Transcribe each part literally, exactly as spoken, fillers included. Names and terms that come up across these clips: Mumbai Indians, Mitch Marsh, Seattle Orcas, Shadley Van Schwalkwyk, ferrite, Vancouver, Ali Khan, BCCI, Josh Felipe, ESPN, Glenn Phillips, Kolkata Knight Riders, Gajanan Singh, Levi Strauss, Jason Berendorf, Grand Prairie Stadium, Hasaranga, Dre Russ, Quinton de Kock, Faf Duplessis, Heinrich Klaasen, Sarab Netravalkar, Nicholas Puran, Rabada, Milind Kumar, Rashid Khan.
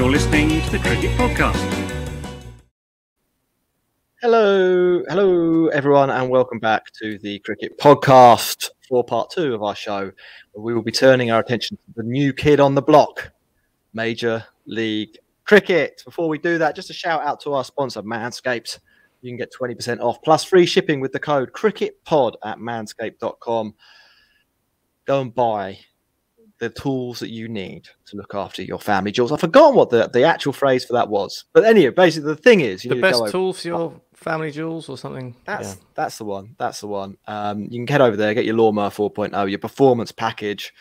You're listening to the Cricket Podcast. Hello, hello everyone, and welcome back to the Cricket Podcast for part two of our show. We will be turning our attention to the new kid on the block, Major League Cricket. Before we do that, just a shout out to our sponsor, Manscaped. You can get twenty percent off plus free shipping with the code CricketPod at manscaped dot com. Go and buy the tools that you need to look after your family jewels. I've forgotten what the, the actual phrase for that was. But anyway, basically the thing is... You the need best to go tool over. for your family jewels or something? That's yeah. that's the one. That's the one. Um, you can head over there, get your Lawnmower four point oh, your performance package,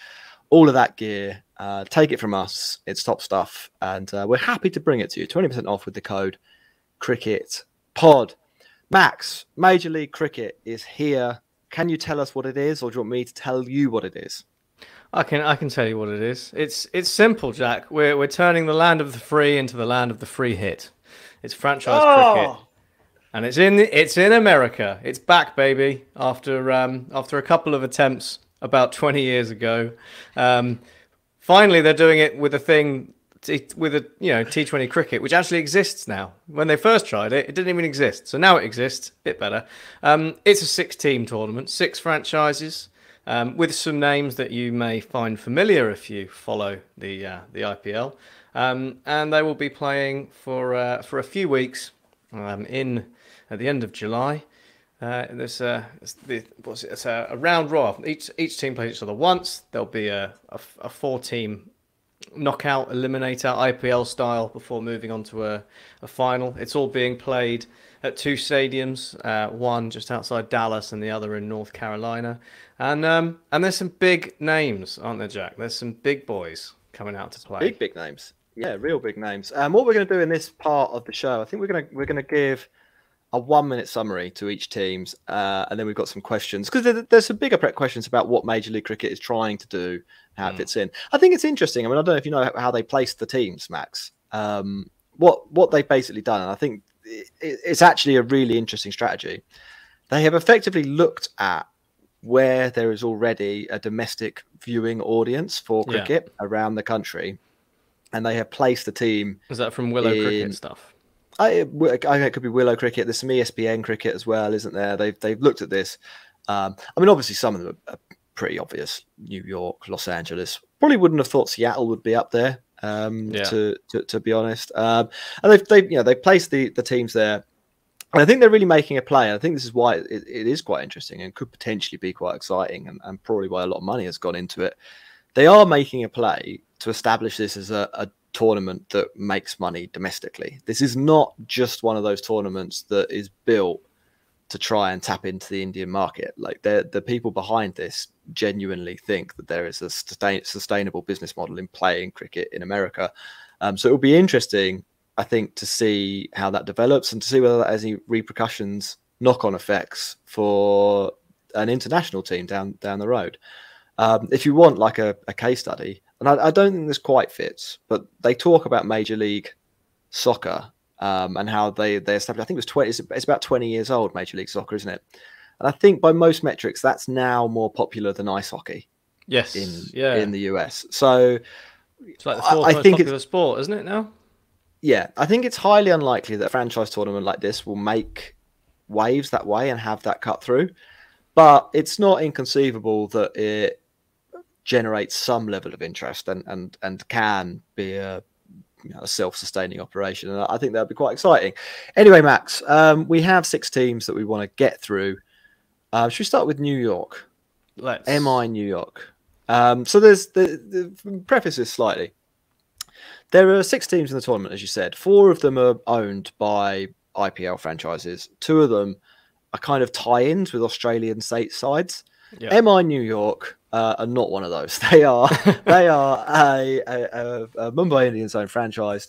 all of that gear. Uh, take it from us. It's top stuff. And uh, we're happy to bring it to you. twenty percent off with the code CricketPod. Max, Major League Cricket is here. Can you tell us what it is, or do you want me to tell you what it is? I can I can tell you what it is. It's it's simple, Jack. We're we're turning the land of the free into the land of the free hit. It's franchise oh. cricket, and it's in it's in America. It's back, baby. After um after a couple of attempts about twenty years ago, um, finally they're doing it with a thing with a you know T twenty cricket, which actually exists now. When they first tried it, it didn't even exist. So now it exists, a bit better. Um, it's a six-team tournament, six franchises. Um, with some names that you may find familiar if you follow the uh, the I P L, um, and they will be playing for uh, for a few weeks um, in at the end of July. Uh, there's a it's, the, what's it, it's a, a round robin. Each each team plays each other once. There'll be a a, a four team knockout eliminator I P L style before moving on to a, a final. It's all being played at two stadiums, uh, one just outside Dallas and the other in North Carolina. And um, and there's some big names, aren't there, Jack? There's some big boys coming out to play. Big, big names. Yeah, real big names. Um, what we're going to do in this part of the show, I think we're going to we're going to give a one-minute summary to each team's, uh, and then we've got some questions, because there, there's some bigger prep questions about what Major League Cricket is trying to do, how mm. it fits in. I think it's interesting. I mean, I don't know if you know how they placed the teams, Max. Um, what what they've basically done, and I think it's actually a really interesting strategy. They have effectively looked at where there is already a domestic viewing audience for cricket yeah. around the country, and they have placed the team. Is that from Willow in, Cricket stuff? I, I think it could be Willow Cricket. There's some E S P N cricket as well, isn't there? They've they've looked at this. Um, I mean, obviously some of them are pretty obvious. New York, Los Angeles. Probably wouldn't have thought Seattle would be up there. Um, yeah. to, to to be honest, um, and they've they you know they placed the the teams there, and I think they're really making a play. And I think this is why it, it is quite interesting and could potentially be quite exciting, and, and probably why a lot of money has gone into it. They are making a play to establish this as a, a tournament that makes money domestically. This is not just one of those tournaments that is built to try and tap into the Indian market. Like the people behind this genuinely think that there is a sustain, sustainable business model in playing cricket in America. Um, so it will be interesting, I think, to see how that develops and to see whether that has any repercussions, knock-on effects for an international team down, down the road. Um, if you want like a, a case study, and I, I don't think this quite fits, but they talk about Major League Soccer Um, and how they they established, I think it was twenty. It's, it's about twenty years old, Major League Soccer, isn't it? And I think by most metrics, that's now more popular than ice hockey. Yes, in yeah. in the U S. So it's like the fourth I, most I think popular sport, isn't it now? Yeah, I think it's highly unlikely that a franchise tournament like this will make waves that way and have that cut through. But it's not inconceivable that it generates some level of interest and and and can be a You know, a self-sustaining operation, and I think that'd be quite exciting. Anyway, Max, um, we have six teams that we want to get through. Uh, should we start with New York? Let's. M I New York. Um, so there's the, the preface this slightly. There are six teams in the tournament, as you said. Four of them are owned by I P L franchises. Two of them are kind of tie-ins with Australian state sides. Yeah. M I New York uh, are not one of those. They are they are a, a, a Mumbai Indians own franchise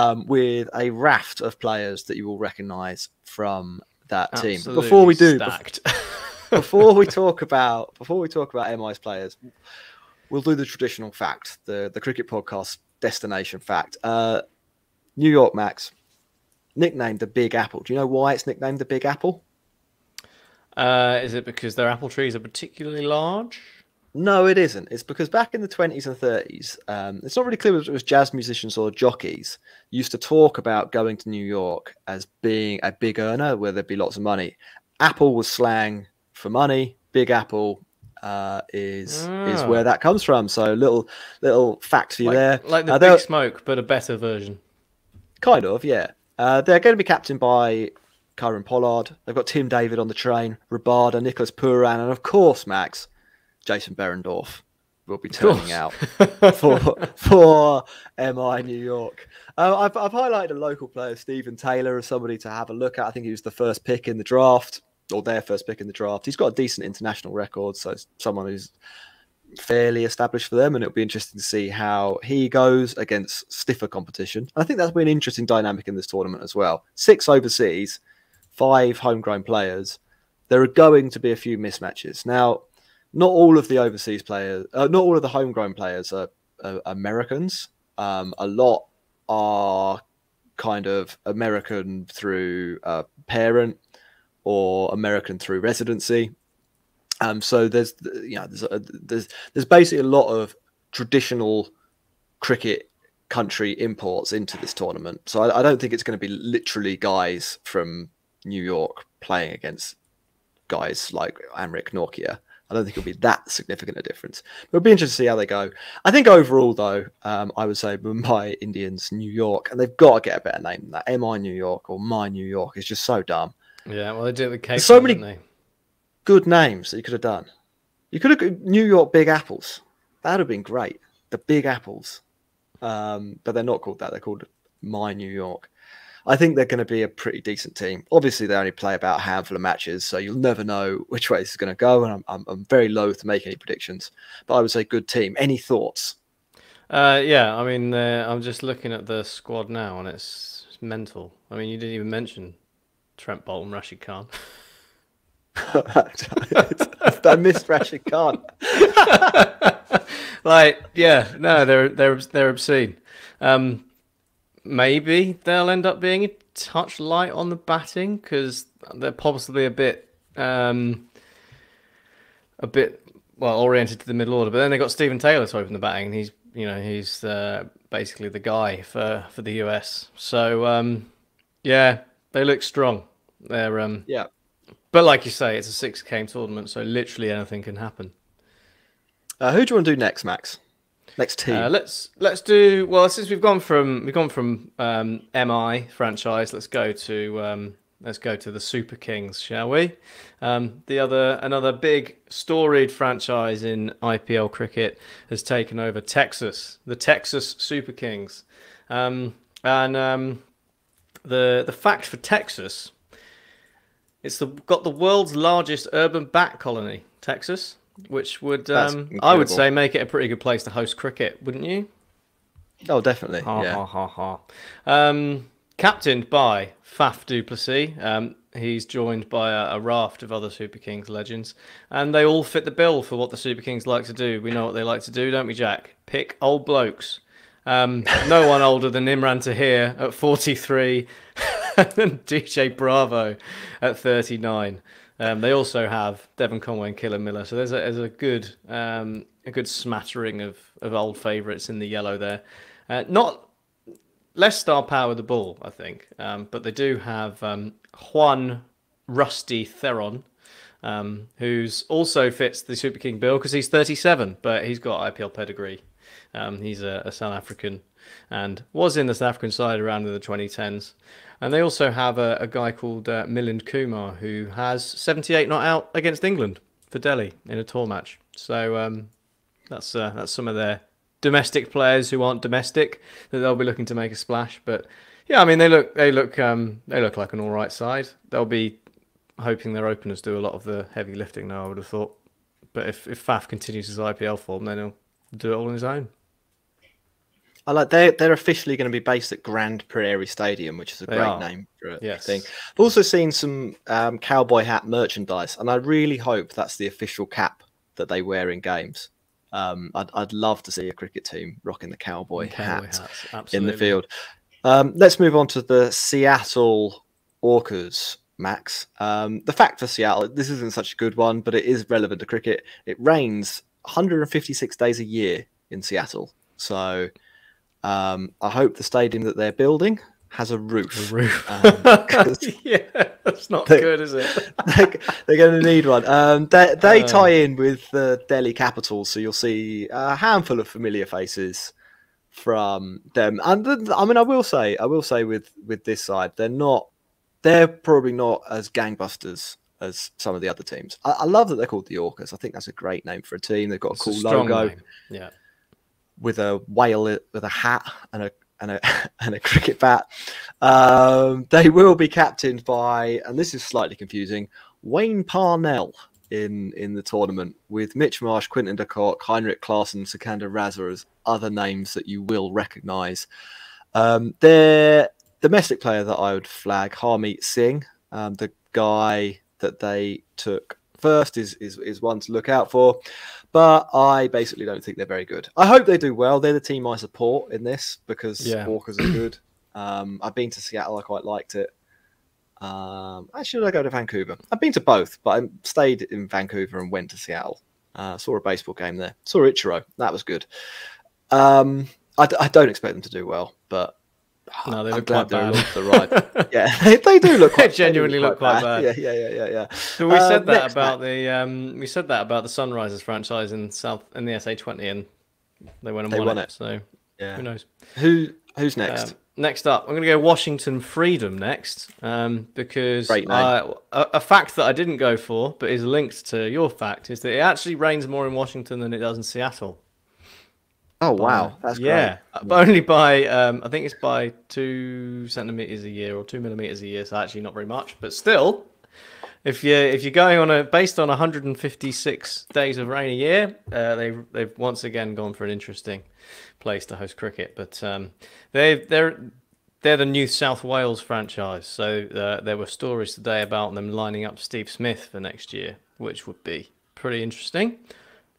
um, with a raft of players that you will recognise from that Absolutely team. Before we do, before, before we talk about before we talk about M I's players, we'll do the traditional fact, the the Cricket Podcast destination fact. Uh, New York, Max, nicknamed the Big Apple. Do you know why it's nicknamed the Big Apple? Uh, is it because their apple trees are particularly large? No, it isn't. It's because back in the twenties and thirties, um, it's not really clear whether it was jazz musicians or jockeys used to talk about going to New York as being a big earner where there'd be lots of money. Apple was slang for money. Big Apple uh, is ah. is where that comes from. So little little facts for you like, there. Like the uh, Big Smoke, but a better version. Kind of, yeah. Uh, they're going to be captained by Kieran Pollard. They've got Tim David on the train, Rabada, Nicholas Puran, and of course, Max, Jason Berendorf will be turning out for for M I New York. Uh, I've, I've highlighted a local player, Stephen Taylor, as somebody to have a look at. I think he was the first pick in the draft, or their first pick in the draft. He's got a decent international record, so it's someone who's fairly established for them, and it'll be interesting to see how he goes against stiffer competition. I think that's been an interesting dynamic in this tournament as well. Six overseas, five homegrown players. There are going to be a few mismatches. Now, not all of the overseas players, uh, not all of the homegrown players are, are Americans. Um, a lot are kind of American through uh, parent or American through residency. Um, so there's, you know, there's, a, there's there's basically a lot of traditional cricket country imports into this tournament. So I, I don't think it's going to be literally guys from New York playing against guys like Anrich Nortje. I don't think it'll be that significant a difference. But it'll be interesting to see how they go. I think overall, though, um, I would say Mumbai Indians, New York, and they've got to get a better name than that. M I New York or My New York is just so dumb. Yeah, well, they did it with Cape. So many they? good names that you could have done. You could have New York Big Apples. That would have been great. The Big Apples. Um, but they're not called that. They're called My New York. I think they're going to be a pretty decent team. Obviously, they only play about a handful of matches, so you'll never know which way this is going to go, and I'm, I'm, I'm very loath to make any predictions. But I would say good team. Any thoughts? Uh, yeah, I mean, uh, I'm just looking at the squad now, and it's, it's mental. I mean, you didn't even mention Trent Bolton, Rashid Khan. I missed Rashid Khan. Like, yeah, no, they're, they're, they're obscene. Um, Maybe they'll end up being a touch light on the batting because they're possibly a bit, um, a bit well oriented to the middle order. But then they got Stephen Taylor to open the batting, and he's you know he's uh, basically the guy for for the U S. So um, yeah, they look strong. They're um, yeah, but like you say, it's a six game tournament, so literally anything can happen. Uh, who do you want to do next, Max? Next team. Uh, let's let's do well. Since we've gone from we've gone from um, M I franchise, let's go to um, let's go to the Super Kings, shall we? Um, the other another big storied franchise in I P L cricket has taken over Texas, the Texas Super Kings, um, and um, the the fact for Texas, it's the, got the world's largest urban bat colony, Texas. Which would, um, I would say, make it a pretty good place to host cricket, wouldn't you? Oh, definitely. Ha, yeah. ha, ha, ha. Um, captained by Faf Duplessis. Um, he's joined by a, a raft of other Super Kings legends. And they all fit the bill for what the Super Kings like to do. We know what they like to do, don't we, Jack? Pick old blokes. Um, no one older than Imran Tahir at forty-three and D J Bravo at thirty-nine. Um, they also have Devon Conway and Killer Miller, so there's a, there's a good um, a good smattering of, of old favourites in the yellow there. Uh, not less star power with the ball, I think, um, but they do have um, Juan Rusty Theron, um, who's also fits the Super King bill because he's thirty-seven, but he's got I P L pedigree. Um, he's a, a South African and was in the South African side around in the twenty tens. And they also have a, a guy called uh, Milind Kumar, who has seventy-eight not out against England for Delhi in a tour match. So um, that's uh, that's some of their domestic players who aren't domestic that they'll be looking to make a splash. But yeah, I mean they look they look um, they look like an all right side. They'll be hoping their openers do a lot of the heavy lifting now, I would have thought. But if if Faf continues his I P L form, then he'll do it all on his own. I like they're, they're officially going to be based at Grand Prairie Stadium, which is a they great are. name for it. Yes. Thing. I've also seen some um, cowboy hat merchandise, and I really hope that's the official cap that they wear in games. Um, I'd, I'd love to see a cricket team rocking the cowboy, cowboy hat hats, in the field. Um, let's move on to the Seattle Orcas, Max. Um, the fact for Seattle, this isn't such a good one, but it is relevant to cricket. It rains one hundred fifty-six days a year in Seattle. So um, I hope the stadium that they're building has a roof. A roof. Um, yeah, that's not they, good, is it? they, they're going to need one. Um, they they uh, tie in with the Delhi Capitals, so you'll see a handful of familiar faces from them. And the, I mean, I will say, I will say with with this side, they're not. They're probably not as gangbusters as some of the other teams. I, I love that they're called the Orcas. I think that's a great name for a team. They've got a cool logo, name. yeah, with a whale with a hat and a. And a, and a cricket bat. Um, they will be captained by, and this is slightly confusing, Wayne Parnell in in the tournament, with Mitch Marsh, Quinton de Kock, Heinrich Klaasen, Sikander Raza as other names that you will recognise. Um, their domestic player that I would flag, Harmeet Singh, um, the guy that they took first is, is is one to look out for, but I basically don't think they're very good. I hope they do well. They're the team I support in this because yeah. Orcas are good. Um, I've been to Seattle. I quite liked it. Um, actually, did I go to Vancouver? I've been to both, but I stayed in Vancouver and went to Seattle. Uh, saw a baseball game there. Saw Ichiro. That was good. Um, I, I don't expect them to do well, but no, they I'm look glad quite bad. They're along the ride. Yeah, they, they do look. Quite, they genuinely they look quite, quite bad. bad. Yeah, yeah, yeah, yeah, yeah. So we um, said that about night. the um, we said that about the Sunrisers franchise in South in the S A twenty, and they went and they won, won it. it. So yeah. who knows? Who who's next? Um, next up, I'm going to go Washington Freedom next, um, because I, a, a fact that I didn't go for, but is linked to your fact, is that it actually rains more in Washington than it does in Seattle. Oh wow, that's great. Yeah, but only by um, I think it's by two centimeters a year or two millimeters a year. So actually, not very much, but still, if you if you're going on a based on one hundred fifty-six days of rain a year, uh, they they've once again gone for an interesting place to host cricket. But um, they they're they're the New South Wales franchise. So uh, there were stories today about them lining up Steve Smith for next year, which would be pretty interesting.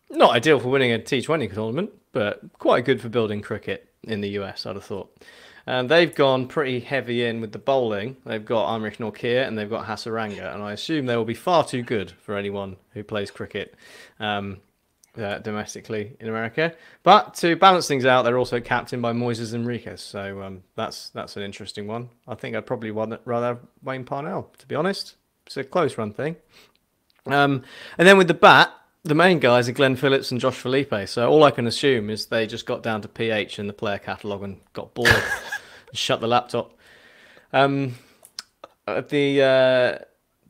Not ideal for winning a T twenty tournament, but quite good for building cricket in the U S, I'd have thought. And they've gone pretty heavy in with the bowling. They've got Anrich Nortje and they've got Hasaranga, and I assume they will be far too good for anyone who plays cricket um, uh, domestically in America. But to balance things out, they're also captained by Moises Enriquez, so um, that's that's an interesting one. I think I'd probably rather have Wayne Parnell, to be honest. It's a close-run thing. Um, and then with the bat, the main guys are Glenn Phillips and Josh Felipe, so all I can assume is they just got down to P H in the player catalogue and got bored and shut the laptop. Um, the uh,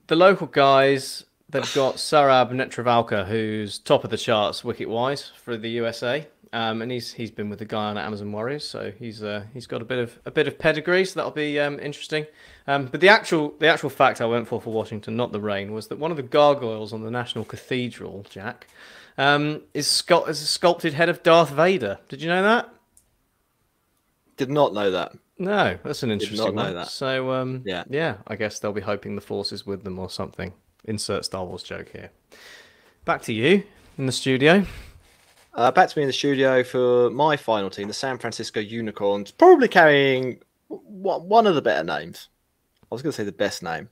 the local guys, they've got Sarab Netravalkar, who's top of the charts wicket-wise for the U S A, um, and he's he's been with the guy on Amazon Warriors, so he's uh, he's got a bit of a bit of pedigree, so that'll be um, interesting. Um, but the actual the actual fact I went for for Washington, not the rain, was that one of the gargoyles on the National Cathedral, Jack, um, is, scu is a sculpted head of Darth Vader. Did you know that? Did not know that. No, that's an interesting Did not know one. That. So um, yeah, yeah, I guess they'll be hoping the Force is with them or something. Insert Star Wars joke here. Back to you in the studio. Uh, back to me in the studio for my final team, the San Francisco Unicorns, probably carrying one of the better names. I was going to say the best name,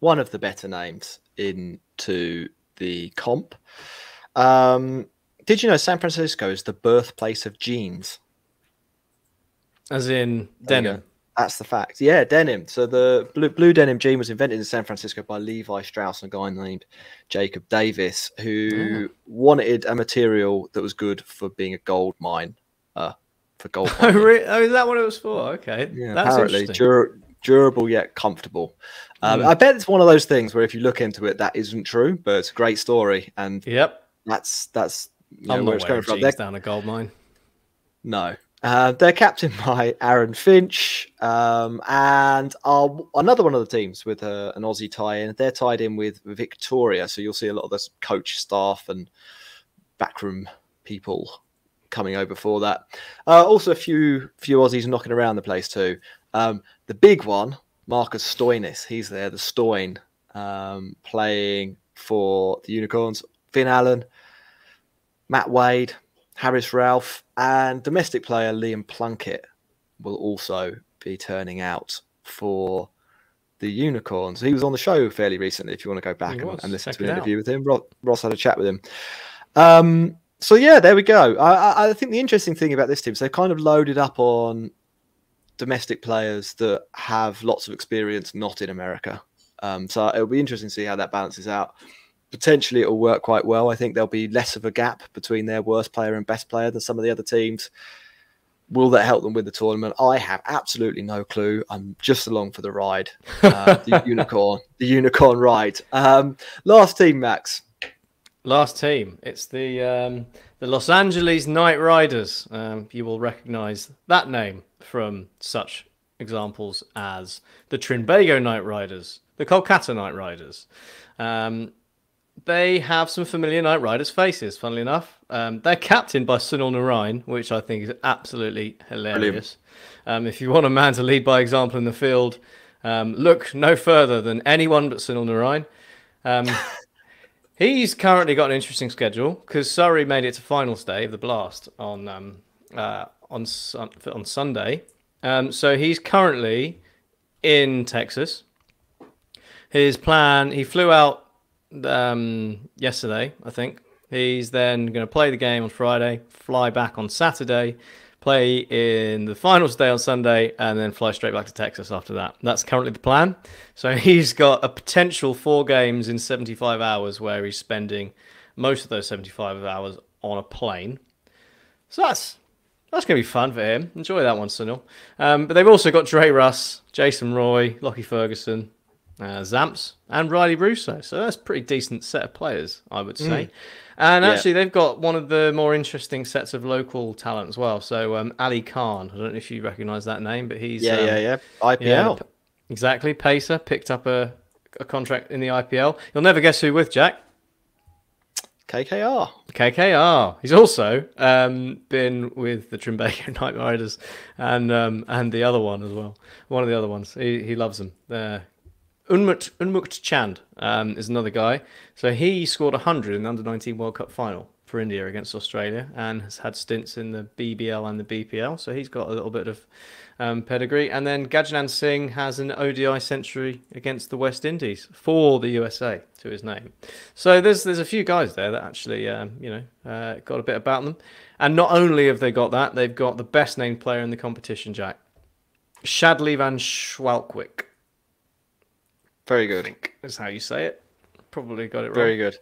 one of the better names into the comp. Um, did you know San Francisco is the birthplace of jeans? As in denim. That's the fact. Yeah, denim. So the blue, blue denim jean was invented in San Francisco by Levi Strauss and a guy named Jacob Davis, who oh. wanted a material that was good for being a gold mine. Uh, for gold mining. Oh, really? Oh, is that what it was for? Okay. Yeah, that's apparently. Interesting. Durable yet comfortable. Um, mm. I bet it's one of those things where if you look into it, that isn't true, but it's a great story. And yep, that's that's you know, where it's going from. They're down a gold mine. No, uh, they're captained by Aaron Finch, um, and our, another one of the teams with uh, an Aussie tie-in. They're tied in with Victoria, so you'll see a lot of this coach staff and backroom people coming over for that. Uh, also, a few few Aussies knocking around the place too. Um, the big one, Marcus Stoinis, he's there, the Stoin, um, playing for the Unicorns. Finn Allen, Matt Wade, Harris Ralph, and domestic player Liam Plunkett will also be turning out for the Unicorns. He was on the show fairly recently, if you want to go back and, and listen Check to an interview with him. Ross, Ross had a chat with him. Um, So, yeah, there we go. I, I think the interesting thing about this team is they've kind of loaded up on domestic players that have lots of experience not in America. Um, so it'll be interesting to see how that balances out. Potentially it'll work quite well. I think there'll be less of a gap between their worst player and best player than some of the other teams. Will that help them with the tournament? I have absolutely no clue. I'm just along for the ride, uh, the unicorn, the unicorn ride. Um, last team, Max. Last team, it's the um, the Los Angeles Knight Riders. Um, you will recognise that name from such examples as the Trinbago Knight Riders, the Kolkata Knight Riders. Um, they have some familiar Knight Riders faces, funnily enough. Um, they're captained by Sunil Narine, which I think is absolutely hilarious. Um, if you want a man to lead by example in the field, um, look no further than anyone but Sunil Narine. Um He's currently got an interesting schedule because Surrey made it to finals day of the Blast on um, uh, on sun on Sunday. Um, so he's currently in Texas. His plan: he flew out um, yesterday, I think. He's then going to play the game on Friday, fly back on Saturday, play in the finals day on Sunday, and then fly straight back to Texas after that. That's currently the plan. So he's got a potential four games in seventy-five hours where he's spending most of those seventy-five hours on a plane. So that's that's going to be fun for him. Enjoy that one, Sunil. Um, but they've also got Dre Russ, Jason Roy, Lockie Ferguson, uh, Zamps, and Riley Russo. So that's a pretty decent set of players, I would say. Mm. And actually, yeah. They've got one of the more interesting sets of local talent as well. So um, Ali Khan, I don't know if you recognise that name, but he's... Yeah, um, yeah, yeah. I P L. Yeah, exactly. Pacer picked up a, a contract in the I P L. You'll never guess who with, Jack. K K R. K K R. He's also um, been with the Trinbago Knight Riders and um, and the other one as well. One of the other ones. He, he loves them. They're... Unmukt, Unmukt Chand um, is another guy. So he scored one hundred in the under nineteen World Cup final for India against Australia and has had stints in the B B L and the B P L. So he's got a little bit of um, pedigree. And then Gajanan Singh has an O D I century against the West Indies for the U S A to his name. So there's there's a few guys there that actually um, you know uh, got a bit about them. And not only have they got that, they've got the best named player in the competition, Jack. Shadley Van Schwalkwyk. Very good. I think that's how you say it. Probably got it right. Very good.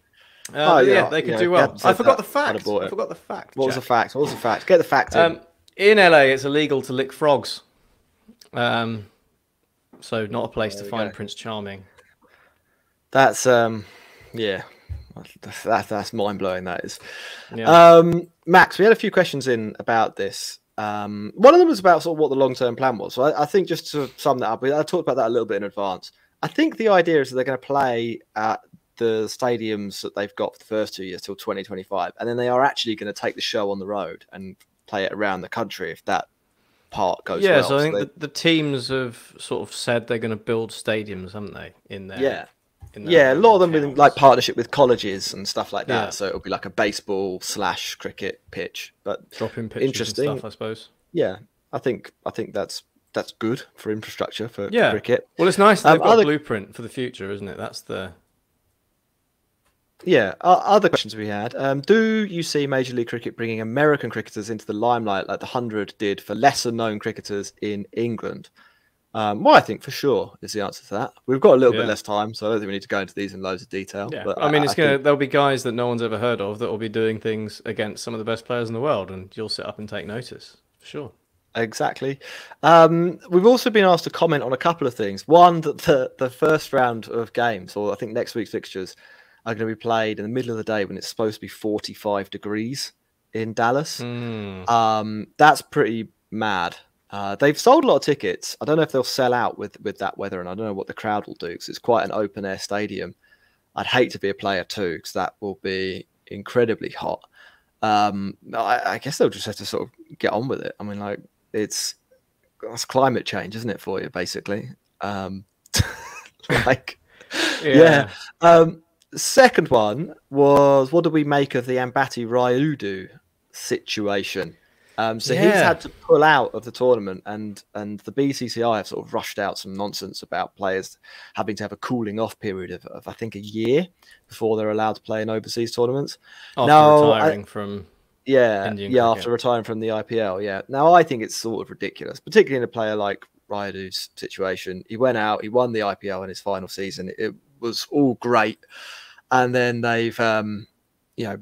Um, oh, yeah, yeah, they could yeah, do well. I forgot that. the fact. I forgot the fact. What Jack. was the fact? What was the fact? Get the fact in. Um, in L A, it's illegal to lick frogs. Um, so not a place there to find go. Prince Charming. That's, um, yeah, that's, that's, that's mind-blowing, that is. Yeah. Um, Max, we had a few questions in about this. Um, one of them was about sort of what the long-term plan was. So I, I think just to sum that up, I talked about that a little bit in advance. I think the idea is that they're going to play at the stadiums that they've got for the first two years till twenty twenty-five. And then they are actually going to take the show on the road and play it around the country if that part goes yeah, well. Yeah, so I think so they... the teams have sort of said they're going to build stadiums, haven't they? In there. Yeah. In their yeah, a lot of them with like partnership with colleges and stuff like that. Yeah. So it'll be like a baseball slash cricket pitch. But dropping pitches interesting. And stuff, I suppose. Yeah, I think I think that's... That's good for infrastructure for, yeah. for cricket. Well, it's nice that they've um, got other... a blueprint for the future, isn't it? That's the yeah. Uh, other questions we had: um, do you see Major League Cricket bringing American cricketers into the limelight like the hundred did for lesser-known cricketers in England? Um, well, I think for sure is the answer to that. We've got a little yeah. bit less time, so I don't think we need to go into these in loads of detail. Yeah. But I mean, I, it's I gonna think... there'll be guys that no one's ever heard of that will be doing things against some of the best players in the world, and you'll sit up and take notice for sure. Exactly. Um, we've also been asked to comment on a couple of things. One, that the, the first round of games, or I think next week's fixtures, are going to be played in the middle of the day when it's supposed to be forty-five degrees in Dallas. Mm. Um, that's pretty mad. Uh, they've sold a lot of tickets. I don't know if they'll sell out with, with that weather, and I don't know what the crowd will do because it's quite an open-air stadium. I'd hate to be a player too because that will be incredibly hot. Um, I, I guess they'll just have to sort of get on with it. I mean, like, It's that's climate change, isn't it, for you, basically? Um, like, yeah. yeah. Um, second one was, what do we make of the Ambati Rayudu situation? Um, so yeah. he's had to pull out of the tournament, and and the B C C I have sort of rushed out some nonsense about players having to have a cooling off period of, of I think, a year before they're allowed to play in overseas tournaments. After now, retiring I, from yeah, Indian yeah, cricket. after retiring from the I P L, yeah. Now I think it's sort of ridiculous, particularly in a player like Rayudu's situation. He went out, he won the I P L in his final season. It was all great, and then they've um, you know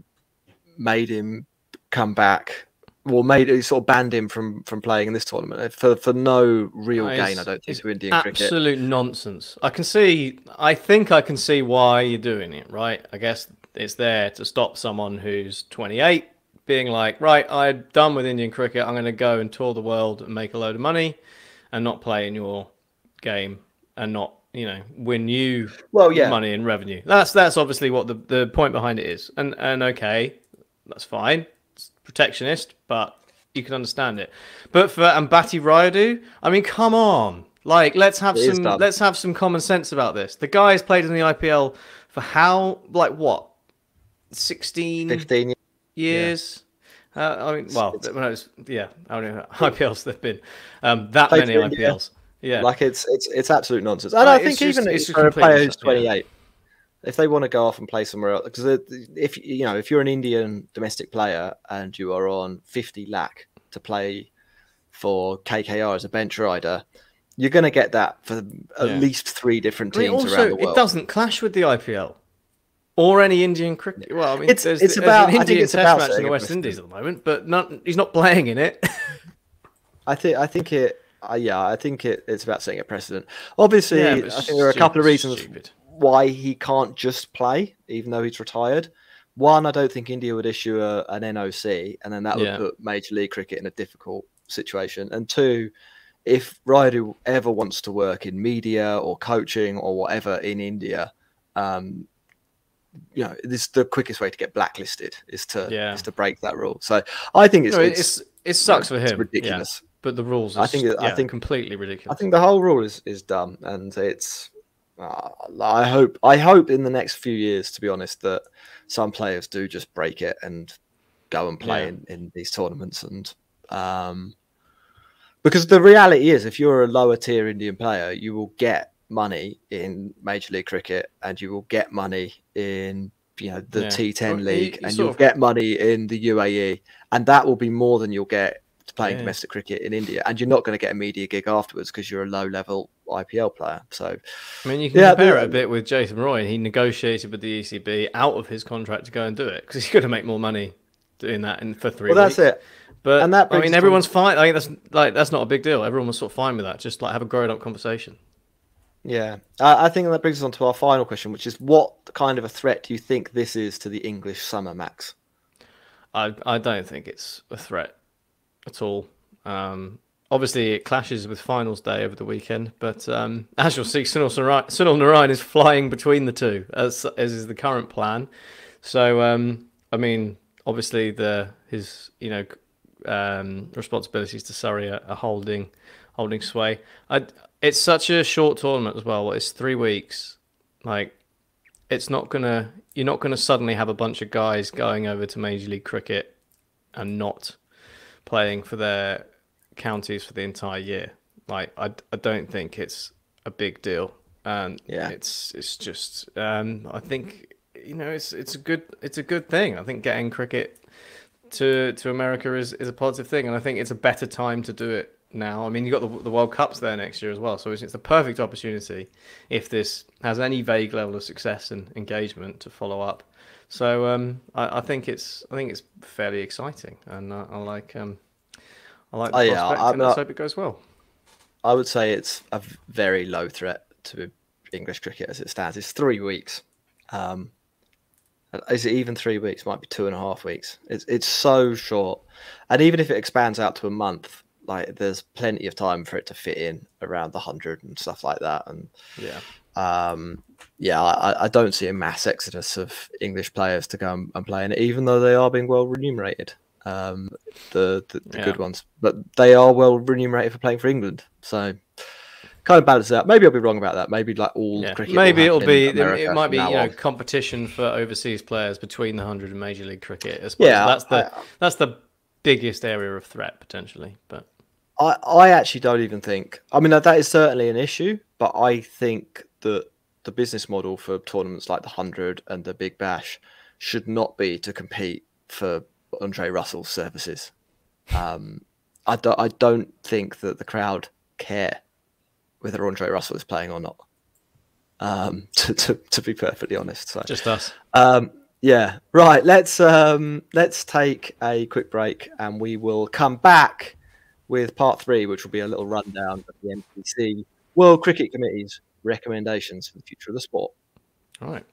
made him come back. Well, made it sort of banned him from from playing in this tournament for for no real no, gain. I don't think to Indian absolute cricket. Absolute nonsense. I can see. I think I can see why you're doing it. Right. I guess it's there to stop someone who's twenty-eight being like, right, I'm done with Indian cricket. I'm going to go and tour the world and make a load of money, and not play in your game, and not you know win you well yeah money and revenue. That's that's obviously what the the point behind it is. And and okay, that's fine. Protectionist, but you can understand it. But for Ambati Rayudu, I mean, come on, like let's have it some let's have some common sense about this. The guy's played in the I P L for how like what sixteen, fifteen years. Yeah. Uh, I mean, well, it's, when I was, yeah, I don't know how I P Ls they've been. Um, that many I P Ls, yeah. Like it's it's it's absolute nonsense. And like, I think just, even it's for a player who's twenty-eight. Yeah. If they want to go off and play somewhere else, because if you know if you're an Indian domestic player and you are on fifty lakh to play for K K R as a bench rider, you're going to get that for at yeah. least three different teams I mean, also, around the world. It doesn't clash with the I P L or any Indian cricket. Well, I mean, it's there's, it's there's about an Indian I think it's test about match in the West Indies at the moment, but not he's not playing in it. I think I think it. Uh, yeah, I think it, it's about setting a precedent. Obviously, yeah, I think stupid, there are a couple of reasons. Stupid. Why he can't just play, even though he's retired. One, I don't think India would issue a, an N O C, and then that yeah. would put Major League Cricket in a difficult situation. And two, if Rayudu ever wants to work in media or coaching or whatever in India, um, you know, this the quickest way to get blacklisted is to yeah. is to break that rule. So I think it's, no, it's, it's it sucks you know, for him. It's ridiculous, yeah. but the rules. Are I think just, yeah, I think completely ridiculous. I think the whole rule is is dumb, and it's. Uh, I hope I hope in the next few years, to be honest, that some players do just break it and go and play yeah. in, in these tournaments. And um, because the reality is, if you're a lower tier Indian player, you will get money in Major League Cricket, and you will get money in you know the yeah. T ten well, league, you, you and you'll of... get money in the U A E, and that will be more than you'll get playing yeah. domestic cricket in India, and you're not going to get a media gig afterwards because you're a low-level I P L player. So, I mean, you can yeah, compare it a bit with Jason Roy. He negotiated with the E C B out of his contract to go and do it because he's going to make more money doing that in for three. Well, weeks. That's it. But and that I mean, everyone's to... fine. I think mean, that's like that's not a big deal. Everyone was sort of fine with that. Just like have a grown-up conversation. Yeah, I, I think that brings us on to our final question, which is what kind of a threat do you think this is to the English summer, Max? I I don't think it's a threat. At all. Um, obviously, it clashes with finals day over the weekend, but um, as you'll see, Sunil Narine, Sunil Narine is flying between the two, as, as is the current plan. So, um, I mean, obviously, the his you know um, responsibilities to Surrey are, are holding holding sway. I, it's such a short tournament as well. It's three weeks. Like, it's not gonna you're not gonna suddenly have a bunch of guys going over to Major League Cricket and not playing for their counties for the entire year. Like I, I don't think it's a big deal. Um, yeah, it's it's just um, I think you know it's it's a good it's a good thing. I think getting cricket to to America is is a positive thing, and I think it's a better time to do it now. I mean, you got the, the World Cups there next year as well, so it's, it's the perfect opportunity if this has any vague level of success and engagement to follow up. So um, I, I think it's I think it's fairly exciting, and I, I like um, I like the oh, prospect, yeah, I, and I hope it goes well. I would say it's a very low threat to English cricket as it stands. It's three weeks. Um, is it even three weeks? Might be two and a half weeks. It's it's so short, and even if it expands out to a month, like there's plenty of time for it to fit in around the hundred and stuff like that. And yeah. Um, yeah, I, I don't see a mass exodus of English players to go and, and play in it, even though they are being well remunerated, um, the, the, the yeah. good ones. But they are well remunerated for playing for England. So kind of balances out. Maybe I'll be wrong about that. Maybe like all yeah. cricket. Maybe it'll be, it might be you know, competition for overseas players between the hundred and Major League Cricket. As well. Yeah, so that's the I, that's the biggest area of threat potentially. But I, I actually don't even think. I mean, that is certainly an issue, but I think that the business model for tournaments like the hundred and the Big Bash should not be to compete for Andre Russell's services. Um, I don't. I don't think that the crowd care whether Andre Russell is playing or not. Um, to, to to be perfectly honest, so just us. Um, yeah, right. Let's um, let's take a quick break, and we will come back with part three, which will be a little rundown of the N C C World Cricket Committee's recommendations for the future of the sport. All right.